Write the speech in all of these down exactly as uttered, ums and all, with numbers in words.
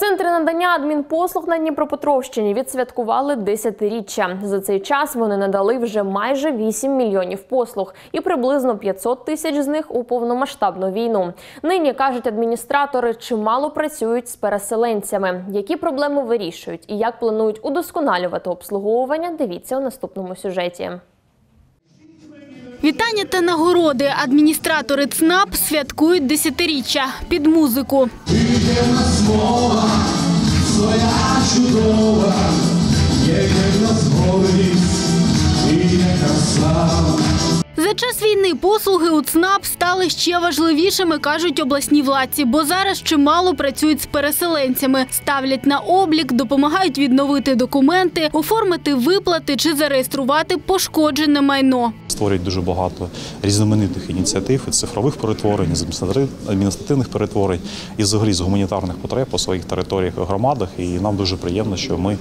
Центри надання адмінпослуг на Дніпропетровщині відсвяткували десятиріччя. За цей час вони надали вже майже вісім мільйонів послуг, і приблизно п'ятсот тисяч з них у повномасштабну війну. Нині, кажуть адміністратори, чимало працюють з переселенцями. Які проблеми вирішують і як планують удосконалювати обслуговування, дивіться у наступному сюжеті. Вітання та нагороди. Адміністратори ЦНАП святкують десятиріччя під музику. За час війни послуги у ЦНАП стали ще важливішими, кажуть обласні владці, бо зараз чимало працюють з переселенцями, ставлять на облік, допомагають відновити документи, оформити виплати чи зареєструвати пошкоджене майно. Створюють дуже багато різноманітних ініціатив, із цифрових перетворень, із адміністративних перетворень, і взагалі з гуманітарних потреб по своїх територіях і громадах. І нам дуже приємно, що ми,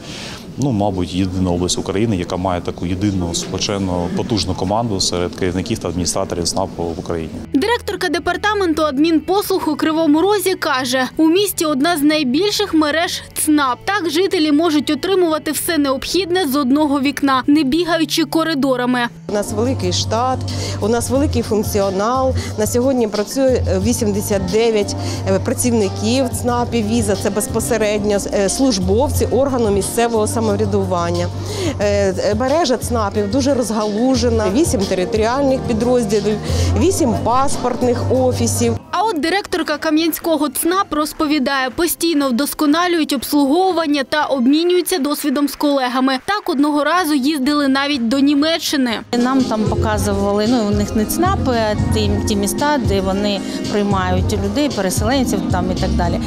ну, мабуть, єдина область України, яка має таку єдину, сплочену, потужну команду серед керівників та адміністраторів ЦНАПу в Україні. Директорка департаменту адмінпослуг у Кривому Розі каже, у місті одна з найбільших мереж ЦНАП. Так жителі можуть отримувати все необхідне з одного вікна, не бігаючи коридорами. У нас великий штат, у нас великий функціонал. На сьогодні працює вісімдесят дев'ять працівників ЦНАПу ВІЗа, це безпосередньо службовці органу місцевого самоврядування. Мережа ЦНАПів дуже розгалужена, вісім територіальних підрозділів, вісім паспортних офісів. А от директорка Кам'янського ЦНАП розповідає, постійно вдосконалюють обслуговування та обмінюються досвідом з колегами. Так одного разу їздили навіть до Німеччини. Нам там показували, ну, у них не ЦНАПи, а ті, ті міста, де вони приймають людей, переселенців там і так далі.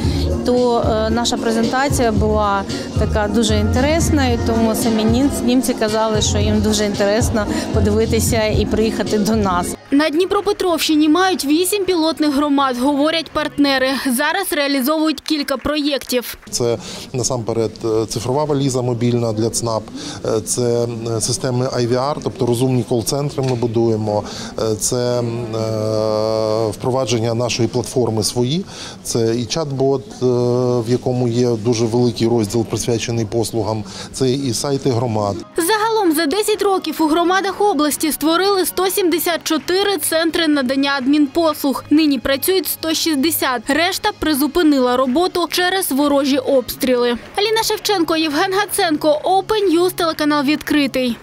То е, наша презентація була така дуже інтересна, і тому самі німці, німці казали, що їм дуже інтересно подивитися і приїхати до нас. На Дніпропетровщині мають вісім пілотних громад, говорять партнери. Зараз реалізовують кілька проєктів. Це насамперед цифрова валіза мобільна для ЦНАП, це системи ай ві ар, тобто розумні кол-центри ми будуємо, це впровадження нашої платформи «Свої», це і чат-бот, в якому є дуже великий розділ присвячений послугам, це і сайти громад. За десять років у громадах області створили сто сімдесят чотири центри надання адмінпослуг. Нині працюють сто шістдесят. Решта призупинила роботу через ворожі обстріли. Аліна Шевченко, Євген Гаценко, Open News, телеканал «Відкритий».